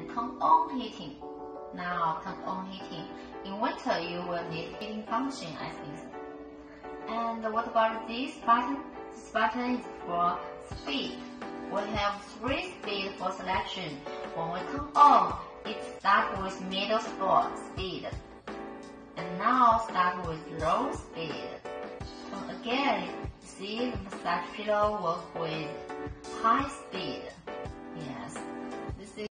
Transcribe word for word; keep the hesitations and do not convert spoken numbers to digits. and compound heating. Now, compound heating. In winter, you will need heating function, I think. And what about this button? This button is for speed. We have three speeds for selection. When we come on, it starts with middle speed. And now start with low speed. And again, see the massage pillow work with high speed.